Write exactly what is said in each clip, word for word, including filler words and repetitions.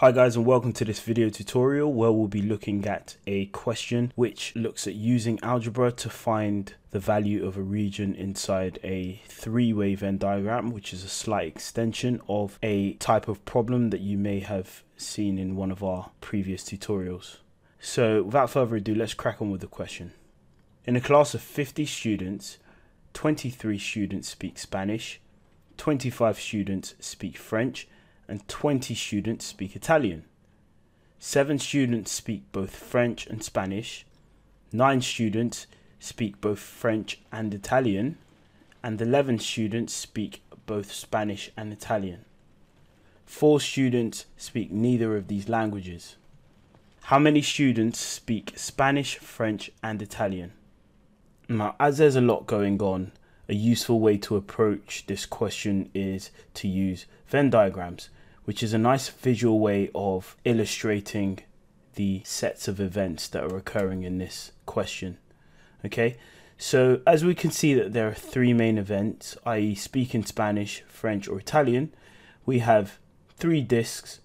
Hi guys and welcome to this video tutorial where we'll be looking at a question which looks at using algebra to find the value of a region inside a three-way Venn diagram, which is a slight extension of a type of problem that you may have seen in one of our previous tutorials. So without further ado, let's crack on with the question. In a class of fifty students, twenty-three students speak Spanish, twenty-five students speak French, and twenty students speak Italian. seven students speak both French and Spanish, nine students speak both French and Italian, and eleven students speak both Spanish and Italian. four students speak neither of these languages. How many students speak Spanish, French, and Italian? Now, as there's a lot going on, a useful way to approach this question is to use Venn diagrams, which is a nice visual way of illustrating the sets of events that are occurring in this question. Okay, so as we can see that there are three main events, that is speaking Spanish, French or Italian. We have three discs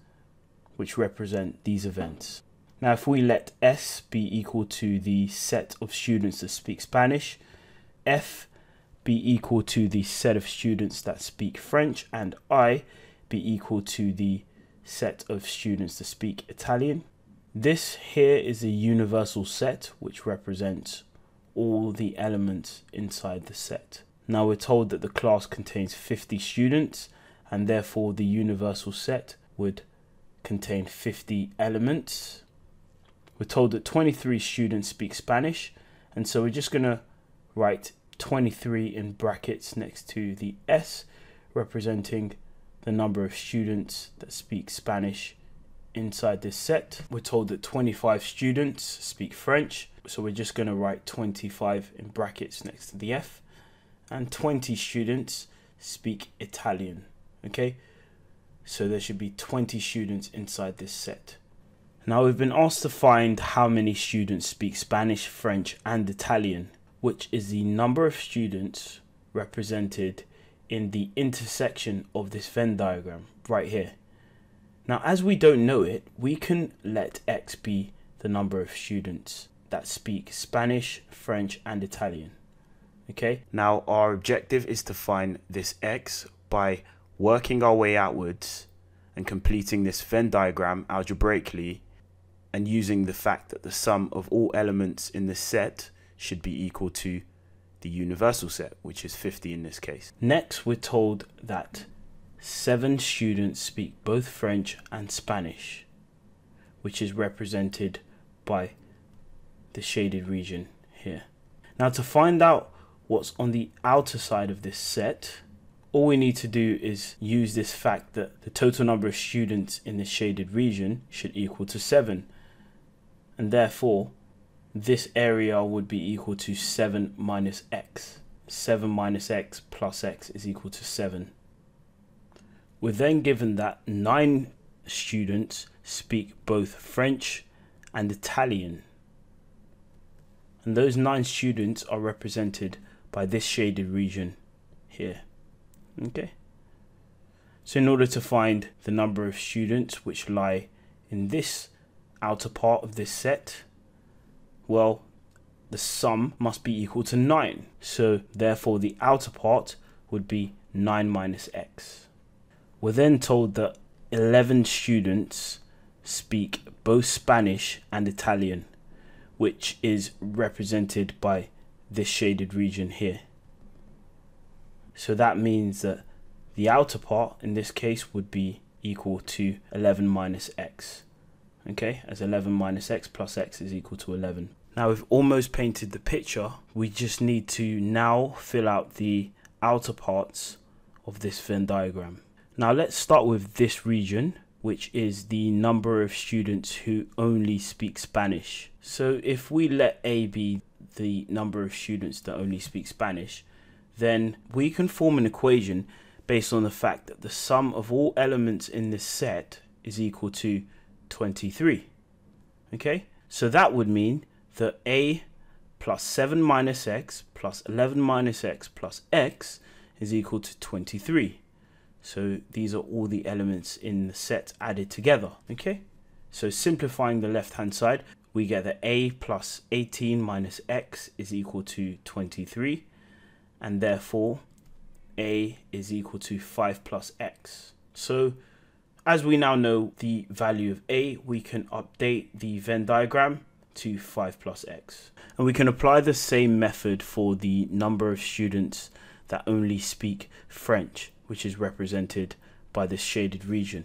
which represent these events. Now if we let S be equal to the set of students that speak Spanish, F be equal to the set of students that speak French, and I be equal to the set of students that speak Italian. This here is a universal set which represents all the elements inside the set. Now we're told that the class contains fifty students, and therefore the universal set would contain fifty elements. We're told that twenty-three students speak Spanish, and so we're just going to write twenty-three in brackets next to the S, representing the number of students that speak Spanish inside this set. We're told that twenty-five students speak French, so we're just going to write twenty-five in brackets next to the F, and twenty students speak Italian. Okay, so there should be twenty students inside this set. Now we've been asked to find how many students speak Spanish, French and Italian, which is the number of students represented in the intersection of this Venn diagram right here. Now, as we don't know it, we can let X be the number of students that speak Spanish, French, and Italian. Okay, now our objective is to find this X by working our way outwards and completing this Venn diagram algebraically, and using the fact that the sum of all elements in the set should be equal to the universal set, which is fifty in this case. Next, we're told that seven students speak both French and Spanish, which is represented by the shaded region here. Now, to find out what's on the outer side of this set, all we need to do is use this fact that the total number of students in the shaded region should equal to seven, and therefore this area would be equal to seven minus x. seven minus x plus x is equal to seven. We're then given that nine students speak both French and Italian, and those nine students are represented by this shaded region here. Okay, so in order to find the number of students which lie in this outer part of this set, well, the sum must be equal to nine, so therefore the outer part would be nine minus x. We're then told that eleven students speak both Spanish and Italian, which is represented by this shaded region here. So that means that the outer part in this case would be equal to eleven minus x. Okay, as eleven minus x plus x is equal to eleven. Now we've almost painted the picture. We just need to now fill out the outer parts of this Venn diagram. Now let's start with this region, which is the number of students who only speak Spanish. So if we let A be the number of students that only speak Spanish, then we can form an equation based on the fact that the sum of all elements in this set is equal to twenty-three. Okay, so that would mean that A plus seven minus x plus eleven minus x plus x is equal to twenty-three. So these are all the elements in the set added together. Okay, so simplifying the left hand side, we get that a plus eighteen minus x is equal to twenty-three, and therefore a is equal to five plus x. So as we now know the value of a, we can update the Venn diagram to five plus x, and we can apply the same method for the number of students that only speak French, which is represented by this shaded region.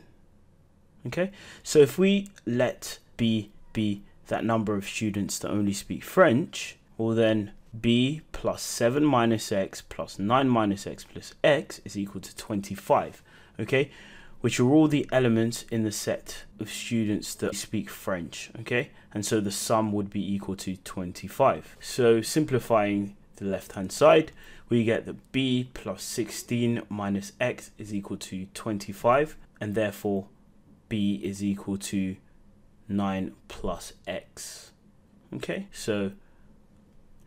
Okay, so if we let b be that number of students that only speak French, well then b plus seven minus x plus nine minus x plus x is equal to twenty-five, okay, which are all the elements in the set of students that speak French, okay? And so the sum would be equal to twenty-five. So simplifying the left-hand side, we get that b plus sixteen minus x is equal to twenty-five, and therefore b is equal to nine plus x, okay? So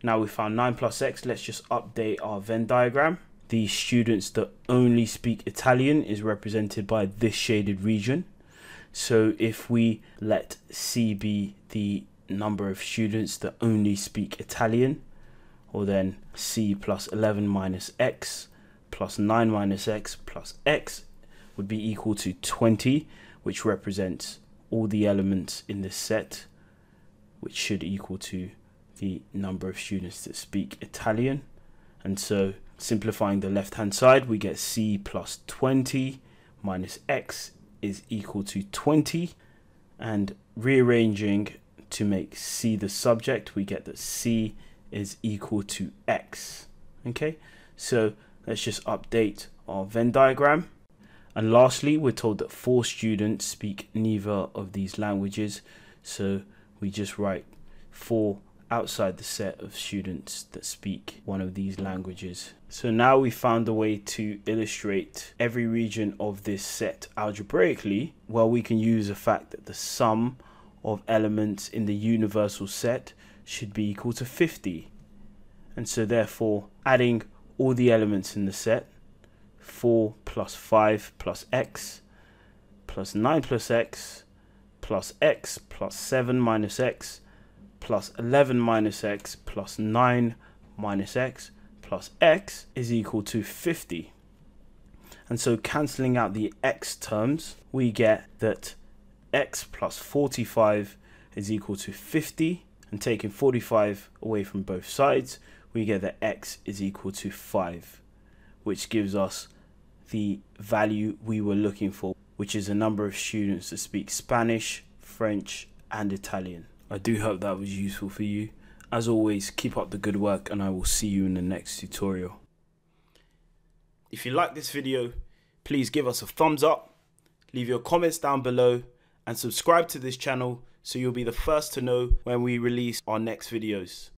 now we found nine plus x, let's just update our Venn diagram. The students that only speak Italian is represented by this shaded region. So if we let C be the number of students that only speak Italian, or then C plus eleven minus X plus nine minus X plus X would be equal to twenty, which represents all the elements in this set, which should equal to the number of students that speak Italian. And so simplifying the left hand side, we get C plus twenty minus X is equal to twenty, and rearranging to make C the subject, we get that C is equal to X. Okay, so let's just update our Venn diagram. And lastly, we're told that four students speak neither of these languages, so we just write four outside the set of students that speak one of these languages. So now we found a way to illustrate every region of this set algebraically. Well, we can use the fact that the sum of elements in the universal set should be equal to fifty. And so therefore, adding all the elements in the set, four plus five plus x plus nine plus x plus x plus seven minus x plus eleven minus x plus nine minus x plus x is equal to fifty. And so cancelling out the x terms, we get that x plus forty-five is equal to fifty, and taking forty-five away from both sides, we get that x is equal to five, which gives us the value we were looking for, which is a number of students that speak Spanish, French and Italian. I do hope that was useful for you. As always, keep up the good work and I will see you in the next tutorial. If you like this video, please give us a thumbs up, leave your comments down below and subscribe to this channel so you'll be the first to know when we release our next videos.